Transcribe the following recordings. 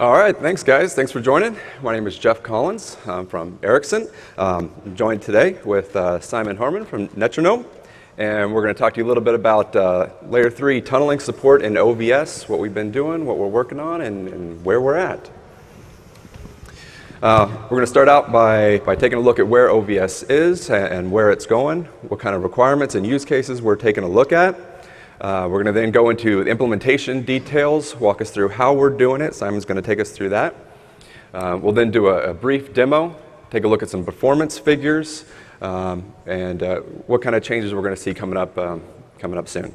All right, thanks guys. Thanks for joining. My name is Jeff Collins. I'm from Ericsson. I'm joined today with Simon Horman from Netronome, and we're going to talk to you a little bit about Layer 3 tunneling support in OVS, what we've been doing, what we're working on, and where we're at. We're going to start out by taking a look at where OVS is and where it's going, what kind of requirements and use cases we're taking a look at. We're going to then go into implementation details, walk us through how we're doing it. Simon's going to take us through that. We'll then do a brief demo, take a look at some performance figures, and what kind of changes we're going to see coming up soon.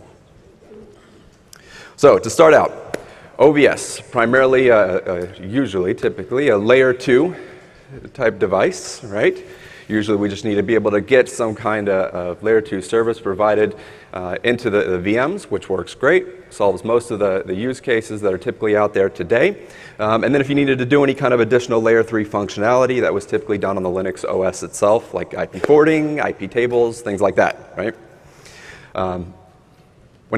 So to start out, OVS, primarily, typically, a Layer 2 type device, right? Usually we just need to be able to get some kind of Layer 2 service provided into the VMs, which works great, solves most of the use cases that are typically out there today. And then if you needed to do any kind of additional Layer 3 functionality, that was typically done on the Linux OS itself, like IP forwarding, IP tables, things like that, right? When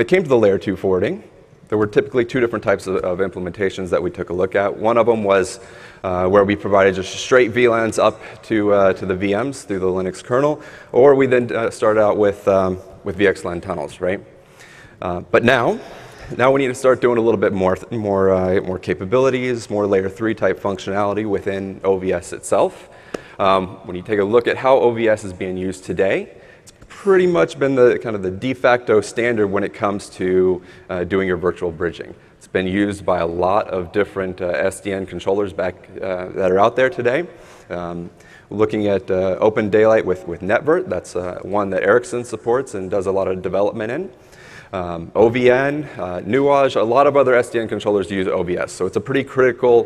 it came to the Layer 2 forwarding, there were typically two different types of implementations that we took a look at. One of them was where we provided just straight VLANs up to the VMs through the Linux kernel, or we then started out with VXLAN tunnels, right? But now we need to start doing a little bit more capabilities, more Layer 3 type functionality within OVS itself. When you take a look at how OVS is being used today, pretty much been the kind of the de facto standard when it comes to doing your virtual bridging. It's been used by a lot of different SDN controllers that are out there today. Looking at Open Daylight with NetVirt, that's one that Ericsson supports and does a lot of development in. OVN, Nuage, a lot of other SDN controllers use OVS, so it's a pretty critical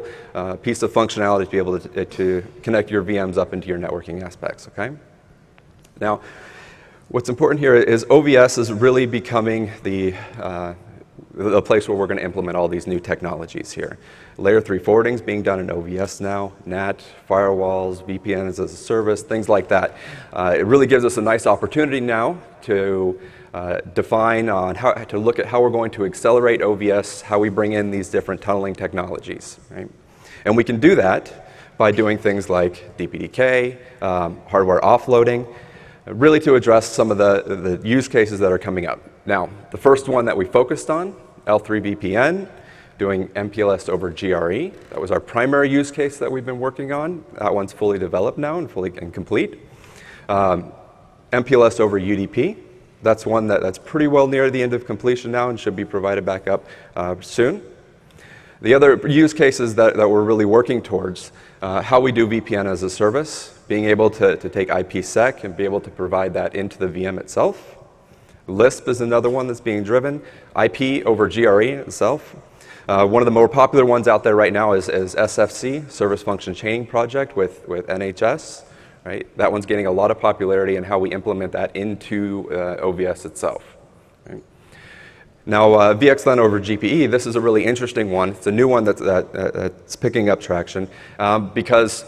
piece of functionality to be able to connect your VMs up into your networking aspects, okay? Now, what's important here is OVS is really becoming the place where we're going to implement all these new technologies here. Layer 3 forwarding is being done in OVS now, NAT, firewalls, VPNs as a service, things like that. It really gives us a nice opportunity now to define on how to look at how we're going to accelerate OVS, how we bring in these different tunneling technologies, right? And we can do that by doing things like DPDK, hardware offloading, really to address some of the use cases that are coming up. Now, the first one that we focused on, L3-VPN, doing MPLS over GRE. That was our primary use case that we've been working on. That one's fully developed now and fully complete. MPLS over UDP. That's one that's pretty well near the end of completion now and should be provided back up soon. The other use cases that we're really working towards, how we do VPN as a service, being able to take IPsec and be able to provide that into the VM itself. Lisp is another one that's being driven. IP over GRE itself. One of the more popular ones out there right now is SFC, Service Function Chaining project with NHS. Right? That one's getting a lot of popularity in how we implement that into OVS itself. Right? Now, VXLAN over GPE, this is a really interesting one. It's a new one that's picking up traction because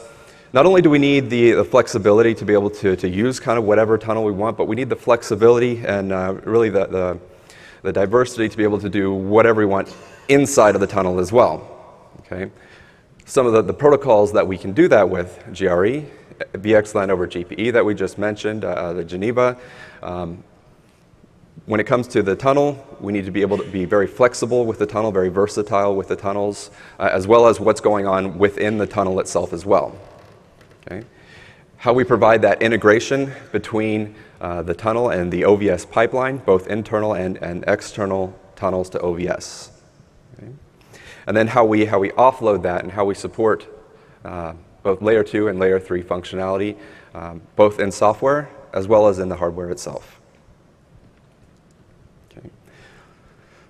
not only do we need the flexibility to be able to use kind of whatever tunnel we want, but we need the flexibility and really the diversity to be able to do whatever we want inside of the tunnel as well. Okay? Some of the protocols that we can do that with, GRE, VXLAN over GPE that we just mentioned, the Geneva. When it comes to the tunnel, we need to be able to be very flexible with the tunnel, very versatile with the tunnels, as well as what's going on within the tunnel itself as well. Okay? How we provide that integration between the tunnel and the OVS pipeline, both internal and external tunnels to OVS. Okay? And then how we offload that and how we support both Layer 2 and Layer 3 functionality, both in software as well as in the hardware itself.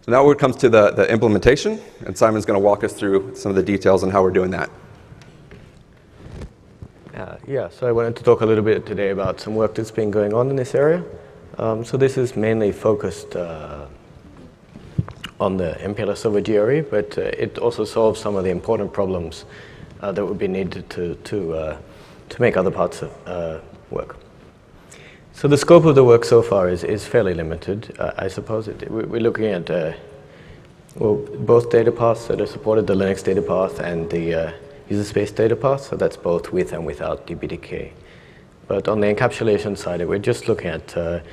So now it comes to the implementation, and Simon's going to walk us through some of the details on how we're doing that. Yeah, so I wanted to talk a little bit today about some work that's been going on in this area. So this is mainly focused on the MPLS over GRE, but it also solves some of the important problems that would be needed to make other parts of, work. So the scope of the work so far is fairly limited, I suppose. We're looking at Well, both data paths, so they supported the Linux data path and the user space data path, so that's both with and without DPDK. But on the encapsulation side, we're just looking at the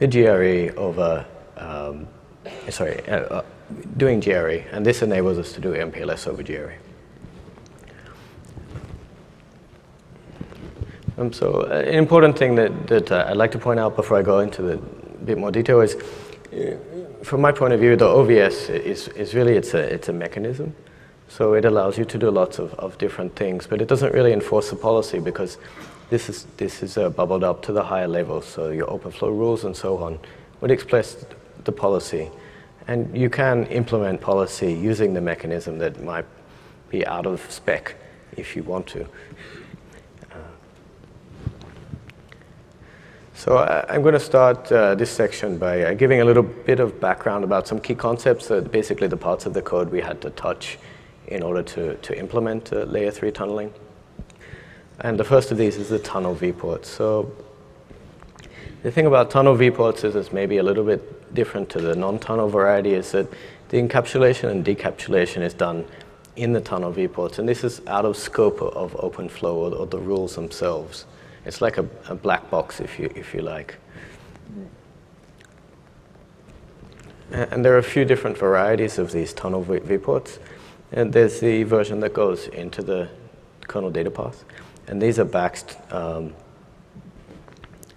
GRE over, doing GRE, and this enables us to do MPLS over GRE. So an important thing that I'd like to point out before I go into the bit more detail is, from my point of view, the OVS is really, it's a mechanism. So it allows you to do lots of different things, but it doesn't really enforce the policy because this is bubbled up to the higher level. So your OpenFlow rules and so on would express the policy. And you can implement policy using the mechanism that might be out of spec if you want to. So I'm going to start this section by giving a little bit of background about some key concepts, basically the parts of the code we had to touch in order to implement layer 3 tunneling. And the first of these is the tunnel vPorts. So the thing about tunnel vPorts is it's maybe a little bit different to the non-tunnel variety is that the encapsulation and decapsulation is done in the tunnel vPorts, and this is out of scope of OpenFlow or the rules themselves. It's like a black box, if you like. And there are a few different varieties of these tunnel vPorts. And there's the version that goes into the kernel data path. And these are backed by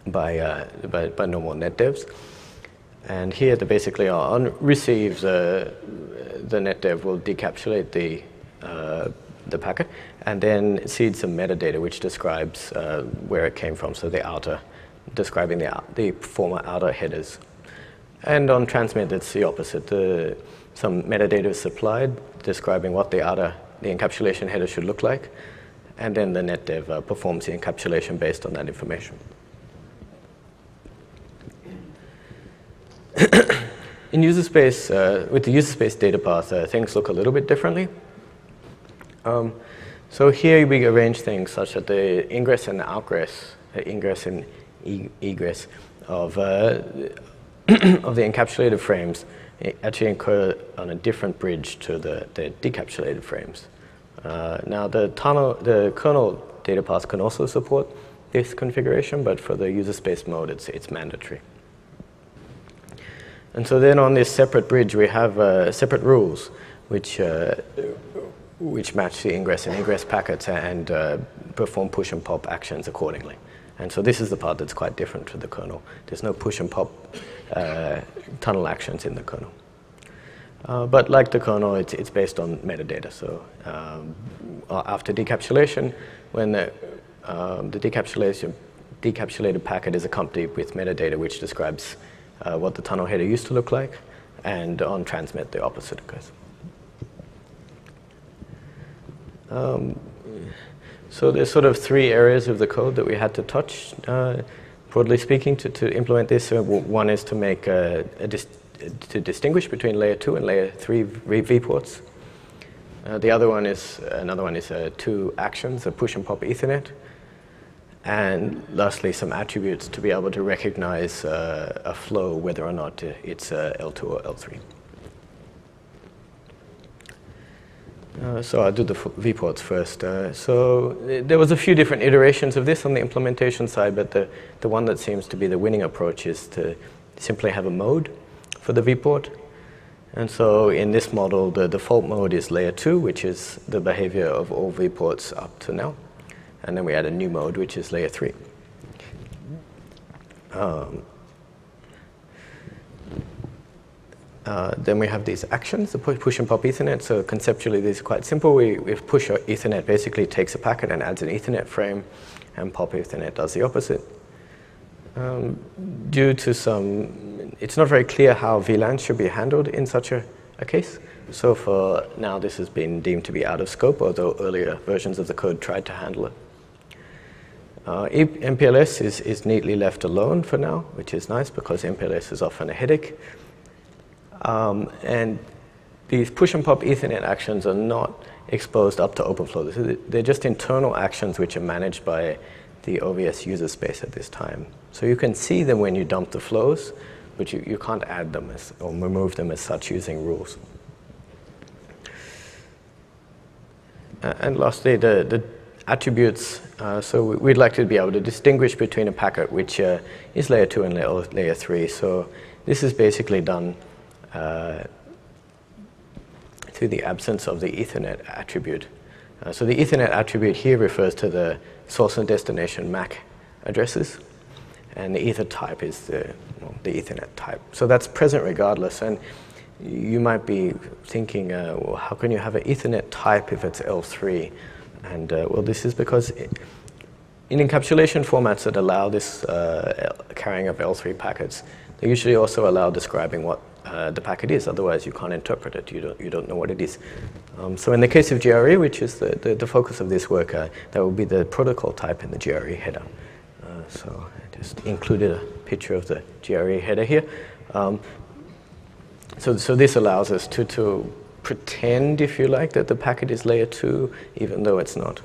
normal net devs. And here they basically are on receives, the net dev will decapsulate the packet, and then seed some metadata which describes where it came from, so the outer, describing the former outer headers. And on transmit, it's the opposite. Some metadata is supplied describing what the encapsulation header should look like, and then the net dev performs the encapsulation based on that information. In user space, with the user space data path, things look a little bit differently. So here we arrange things such that the ingress and outgress, ingress and egress of the encapsulated frames actually occur on a different bridge to the decapsulated frames. Now the kernel data path can also support this configuration, but for the user space mode, it's mandatory. And so then on this separate bridge, we have separate rules, which match the ingress and egress packets and perform push and pop actions accordingly. And so this is the part that's quite different to the kernel. There's no push and pop tunnel actions in the kernel. But like the kernel, it's based on metadata. So after decapsulation, when the decapsulated packet is accompanied with metadata which describes what the tunnel header used to look like, and on transmit, the opposite occurs. So there's sort of three areas of the code that we had to touch, broadly speaking, to implement this. One is to make to distinguish between layer 2 and layer 3 vPorts. The other one is two actions, a push and pop Ethernet, and lastly some attributes to be able to recognize a flow whether or not it's L2 or L3. So I'll do the vPorts first. So there was a few different iterations of this on the implementation side, but the one that seems to be the winning approach is to simply have a mode for the vPort. And so in this model, the default mode is layer 2, which is the behavior of all vPorts up to now. And then we add a new mode, which is layer 3. Then we have these actions, the push and pop Ethernet. So conceptually, these are quite simple. If push Ethernet basically takes a packet and adds an Ethernet frame, and pop Ethernet does the opposite. Due to it's not very clear how VLAN should be handled in such a case. So for now, this has been deemed to be out of scope, although earlier versions of the code tried to handle it. MPLS is neatly left alone for now, which is nice because MPLS is often a headache. And these push and pop Ethernet actions are not exposed up to OpenFlow. They're just internal actions which are managed by the OVS user space at this time. So you can see them when you dump the flows, but you can't add them or remove them as such using rules. And lastly, the attributes. So we'd like to be able to distinguish between a packet, which is layer 2 and layer 3. So this is basically done through the absence of the Ethernet attribute. So the Ethernet attribute here refers to the source and destination MAC addresses, and the ether type is the Ethernet type. So that's present regardless. And you might be thinking, well, how can you have an Ethernet type if it's L3? And well, this is because in encapsulation formats that allow this carrying of L3 packets, they usually also allow describing what the packet is. Otherwise, you can't interpret it. You don't know what it is. So in the case of GRE, which is the focus of this work, that will be the protocol type in the GRE header. So I just included a picture of the GRE header here. So this allows us to pretend, if you like, that the packet is layer 2, even though it's not.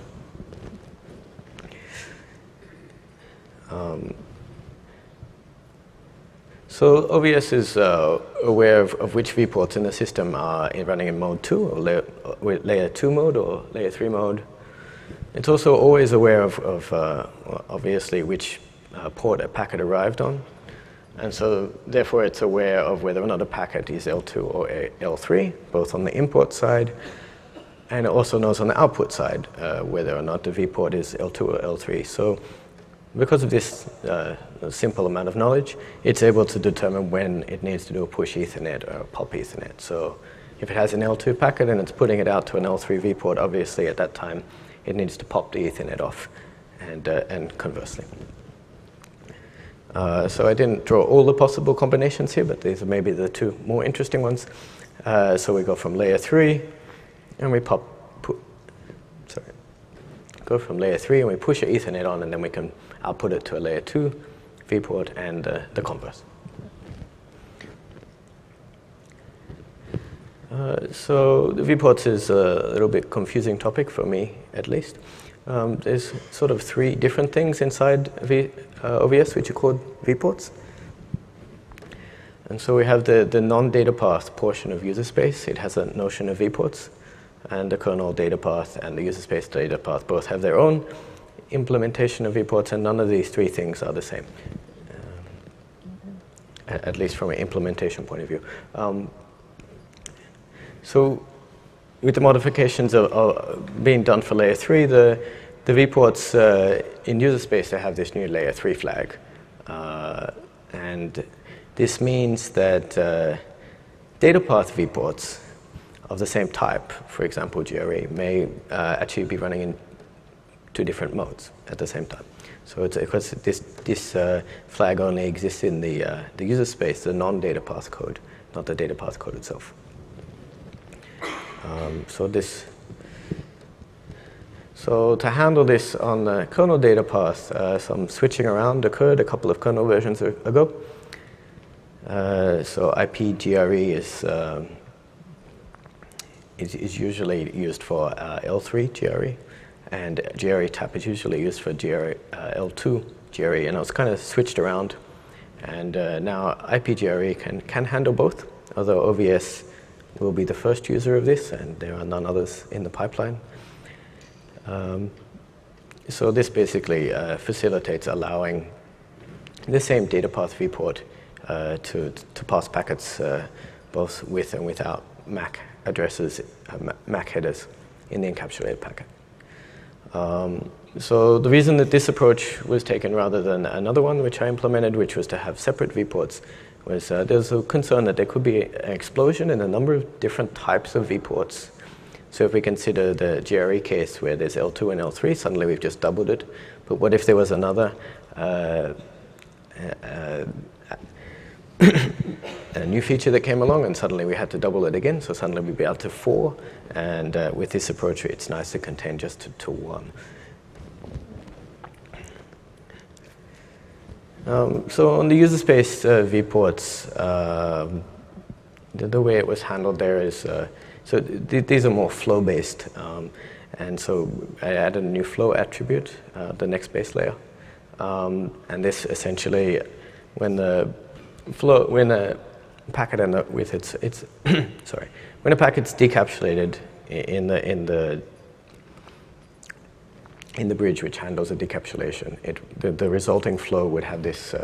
So OVS is aware of which vPorts in the system are running in mode 2, or layer 2 mode, or layer 3 mode. It's also always aware of obviously, which port a packet arrived on. And so, therefore, it's aware of whether or not a packet is L2 or L3, both on the import side, and it also knows on the output side whether or not the vPort is L2 or L3. So, because of this simple amount of knowledge, it's able to determine when it needs to do a push Ethernet or a pop Ethernet. So, if it has an L2 packet and it's putting it out to an L3 vPort, obviously, at that time, it needs to pop the Ethernet off, and conversely. So I didn't draw all the possible combinations here, but these are maybe the two more interesting ones. So we go from layer 3, and we push an Ethernet on, and then we can output it to a layer 2 vPort and the converse. So the vPorts is a little bit confusing topic for me, at least. There's sort of three different things inside OVS, which are called vPorts. And so we have the non-data path portion of user space. It has a notion of vPorts, and the kernel data path and the user space data path both have their own implementation of vPorts, and none of these three things are the same, at least from an implementation point of view. So with the modifications being done for layer 3, the vPorts in user space, they have this new layer 3 flag. And this means that data path vPorts of the same type, for example, GRE, may actually be running in two different modes at the same time. So it's because this flag only exists in the user space, the non-data path code, not the data path code itself. So to handle this on the kernel data path, some switching around occurred a couple of kernel versions ago. So IPGRE is usually used for L3 GRE, and GRE type is usually used for L2 GRE, and it was kind of switched around. And now IPGRE can handle both, although OVS will be the first user of this, and there are none others in the pipeline. So this basically facilitates allowing the same data path vPort to pass packets both with and without MAC addresses, MAC headers in the encapsulated packet. So the reason that this approach was taken rather than another one which I implemented, which was to have separate vPorts, was there's a concern that there could be an explosion in a number of different types of vPorts. So if we consider the GRE case where there's L2 and L3, suddenly we've just doubled it. But what if there was another a new feature that came along, and suddenly we had to double it again? So suddenly we'd be up to 4. And with this approach, it's nice to contain just to 1. So on the user space vPorts, the way it was handled there is, so these are more flow-based. And so I added a new flow attribute, the next base layer. And this essentially, when a packet when a packet's decapsulated in the in the bridge which handles the decapsulation. The resulting flow would have this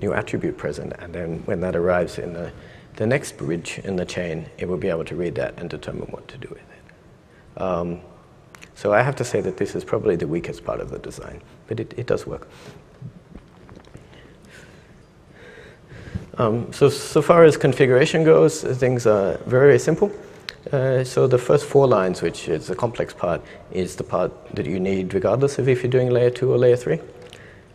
new attribute present, and then when that arrives in the next bridge in the chain, it will be able to read that and determine what to do with it. So I have to say that this is probably the weakest part of the design, but it does work. So far as configuration goes, things are very, very simple. So the first four lines, which is the complex part, is the part that you need regardless of if you're doing layer 2 or layer 3.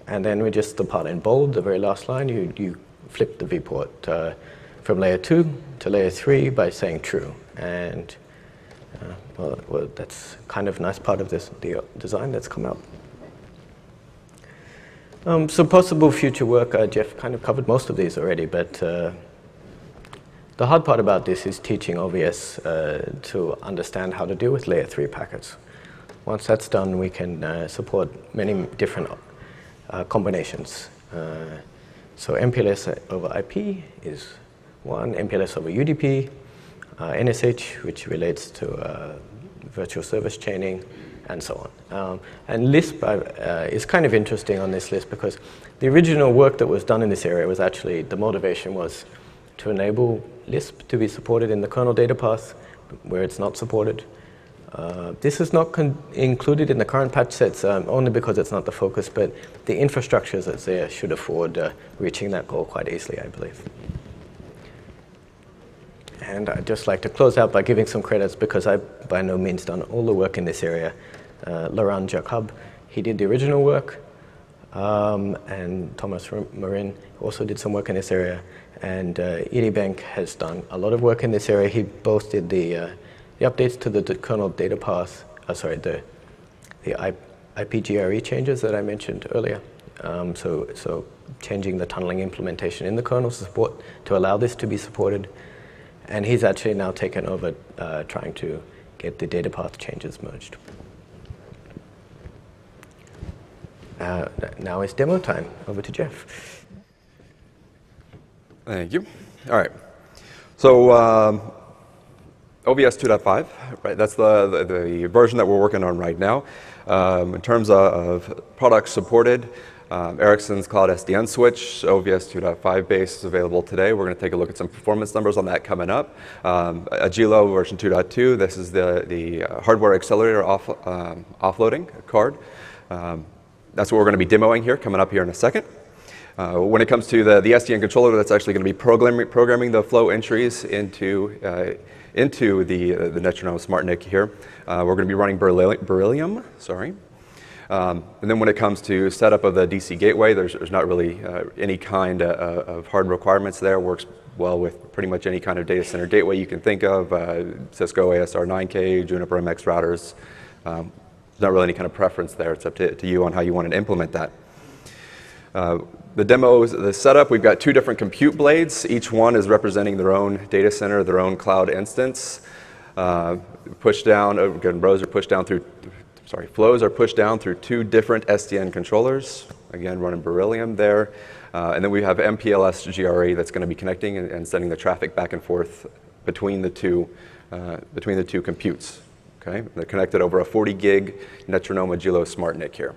And then with just the part in bold, the very last line, you flip the vport from layer 2 to layer 3 by saying true. And well, that's kind of a nice part of the design that's come out. So possible future work, Jeff kind of covered most of these already, but the hard part about this is teaching OVS to understand how to deal with layer 3 packets. Once that's done, we can support many different combinations. So MPLS over IP is one, MPLS over UDP, NSH, which relates to virtual service chaining, and so on. And Lisp is kind of interesting on this list because the original work that was done in this area was actually, the motivation was to enable Lisp to be supported in the kernel data path where it's not supported. This is not included in the current patch sets only because it's not the focus, but the infrastructures that's there should afford reaching that goal quite easily, I believe. And I'd just like to close out by giving some credits because I've by no means done all the work in this area. Laurent Jacob, he did the original work, and Thomas Marin also did some work in this area, and Edibank has done a lot of work in this area. He both did the updates to the kernel data path, the IP GRE changes that I mentioned earlier. So changing the tunneling implementation in the kernel support to allow this to be supported. And he's actually now taken over trying to get the data path changes merged. Now it's demo time. Over to Jeff. Thank you. All right. So OVS 2.5, right? That's the version that we're working on right now. In terms of products supported, Ericsson's Cloud SDN switch, OVS 2.5 base is available today. We're going to take a look at some performance numbers on that coming up. Agilio version 2.2, this is the hardware accelerator offloading card. That's what we're going to be demoing here, coming up here in a second. When it comes to the SDN controller, that's actually going to be programming the flow entries into the Netronome SmartNIC here. We're going to be running Beryllium, sorry. And then when it comes to setup of the DC gateway, there's not really any kind of hard requirements there. Works well with pretty much any kind of data center gateway you can think of, Cisco ASR9K, Juniper MX routers. There's not really any kind of preference there. It's up to you on how you want to implement that. The demos, the setup, we've got two different compute blades. Each one is representing their own data center, their own cloud instance. Flows are pushed down through two different SDN controllers, again running Beryllium there, and then we have MPLS GRE that's going to be connecting and sending the traffic back and forth between the two computes. Okay, they're connected over a 40 gig Netronome Agilio SmartNIC here.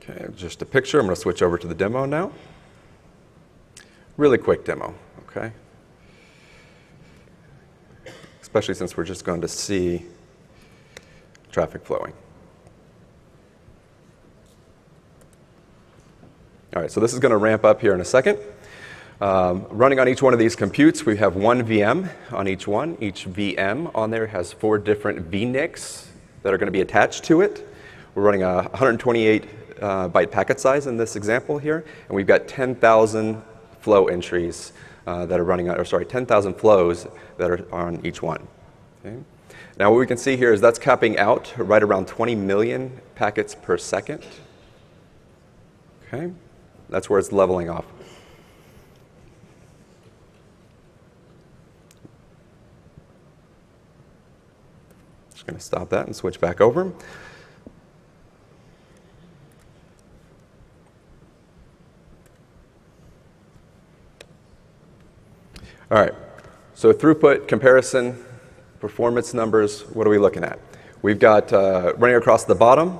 Okay, just a picture. I'm going to switch over to the demo now. Really quick demo, okay? Especially since we're just going to see traffic flowing. All right, so this is going to ramp up here in a second. Running on each one of these computes, we have one VM on each one. Each VM on there has four different vNICs that are going to be attached to it. We're running a 128 byte packet size in this example here, and we've got 10,000 flow entries that are running on, or sorry, 10,000 flows that are on each one. Okay. Now what we can see here is that's capping out right around 20 million packets per second. Okay, that's where it's leveling off. Just going to stop that and switch back over. All right, so throughput comparison. Performance numbers, what are we looking at? We've got running across the bottom,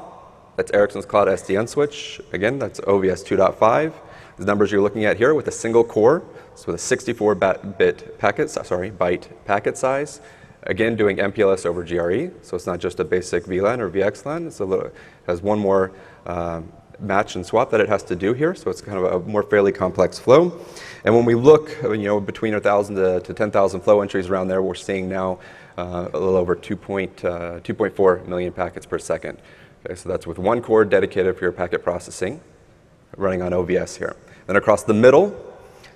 that's Ericsson's Cloud SDN switch. Again, that's OVS 2.5. The numbers you're looking at here with a single core, so with a 64-bit byte packet size. Again, doing MPLS over GRE, so it's not just a basic VLAN or VXLAN. It's a little, it has one more match and swap that it has to do here, so it's kind of a more fairly complex flow. And when we look, you know, between 1,000 to 10,000 flow entries around there, we're seeing now a little over 2.4 million packets per second. Okay, so that's with one core dedicated for your packet processing, running on OVS here. Then across the middle,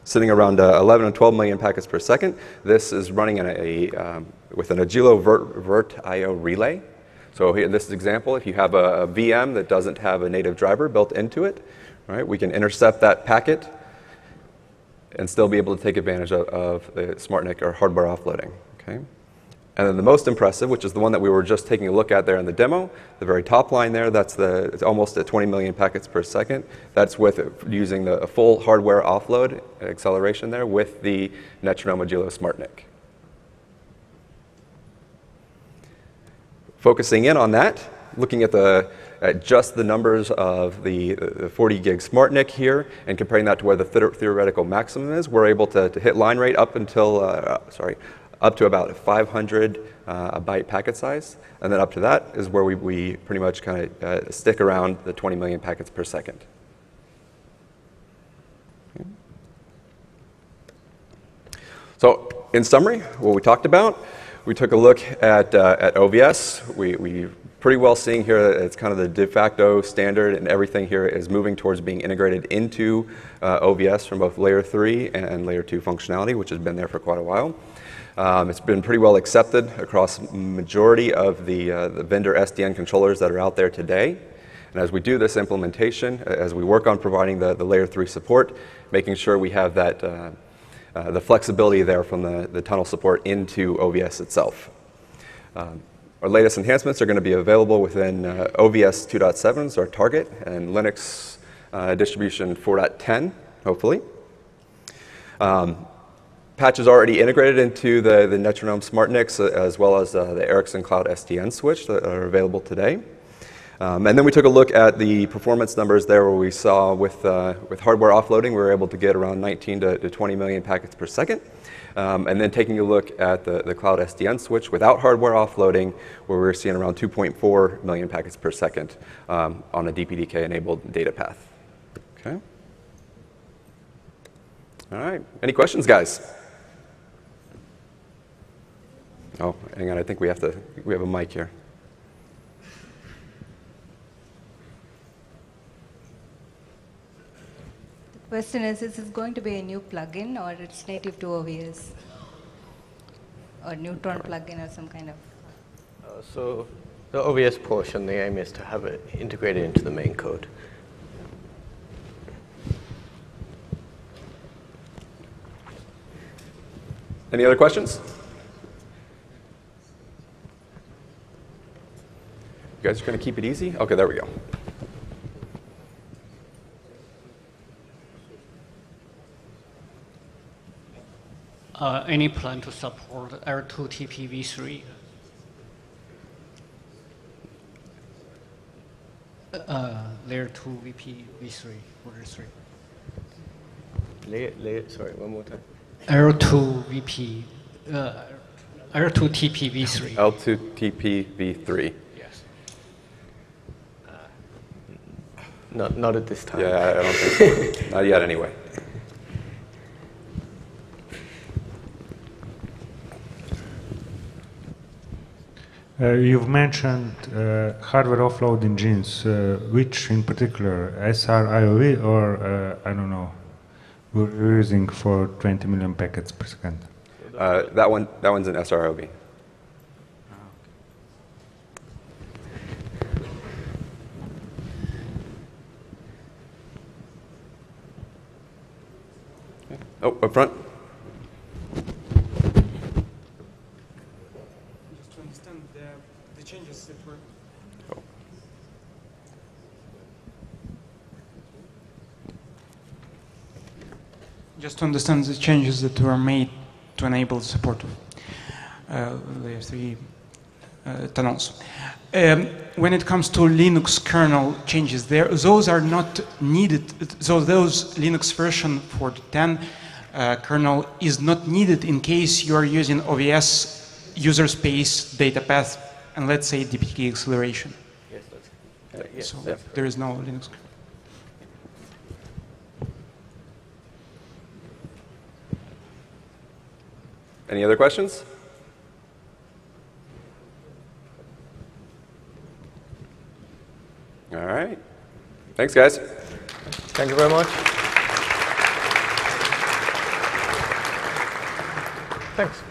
sitting around 11 and 12 million packets per second. This is running in with an Agilio Vert IO relay. So here in this example, if you have a VM that doesn't have a native driver built into it, right, we can intercept that packet and still be able to take advantage of the SmartNIC or hardware offloading. Okay? And then the most impressive, which is the one that we were just taking a look at there in the demo, the very top line there, that's it's almost at 20 million packets per second. That's with using the full hardware offload acceleration there with the Netronome Agilio SmartNIC. Focusing in on that, looking at just the numbers of the 40 gig SmartNIC here and comparing that to where the theoretical maximum is, we're able to hit line rate up until, up to about 500 byte packet size, and then up to that is where we pretty much kind of stick around the 20 million packets per second. Okay. So in summary, what we talked about, we took a look at OVS. We're pretty well seeing here that it's kind of the de facto standard, and everything here is moving towards being integrated into OVS from both layer 3 and layer 2 functionality, which has been there for quite a while. It's been pretty well accepted across majority of the vendor SDN controllers that are out there today. And as we do this implementation, as we work on providing the layer 3 support, making sure we have that the flexibility there from the tunnel support into OVS itself. Our latest enhancements are going to be available within OVS 2.7 is our target, and Linux distribution 4.10, hopefully. Patch is already integrated into the Netronome SmartNICs as well as the Ericsson Cloud SDN switch that are available today. And then we took a look at the performance numbers there where we saw with hardware offloading, we were able to get around 19 to 20 million packets per second. And then taking a look at the Cloud SDN switch without hardware offloading, where we were seeing around 2.4 million packets per second on a DPDK-enabled data path. Okay. All right. Any questions, guys? Oh, hang on, I think we have a mic here. The question is this going to be a new plugin or it's native to OVS? Or Neutron plugin or some kind of? So the OVS portion, the aim is to have it integrated into the main code. Any other questions? You guys are going to keep it easy? Okay, there we go. Any plan to support L2TP v3? Layer 2 VP v3, order 3. Sorry, one more time. L2VP, L2TP v3. L2TP v3. Not at this time. Yeah, I don't think so. Not yet, anyway. You've mentioned hardware offload engines. Which, in particular, SRIOV or I don't know, we're using for 20 million packets per second? That one's an SRIOV. Oh, up front. Just to understand the changes that were. Oh. Just to understand the changes that were made to enable support of layer 3 talents. When it comes to Linux kernel changes, those are not needed. So those Linux version for the 10 kernel is not needed in case you are using OVS user space data path and let's say DPDK acceleration. Yes, that's, yes, so that's there is no Linux kernel. Any other questions? All right. Thanks, guys. Thank you very much. Thanks.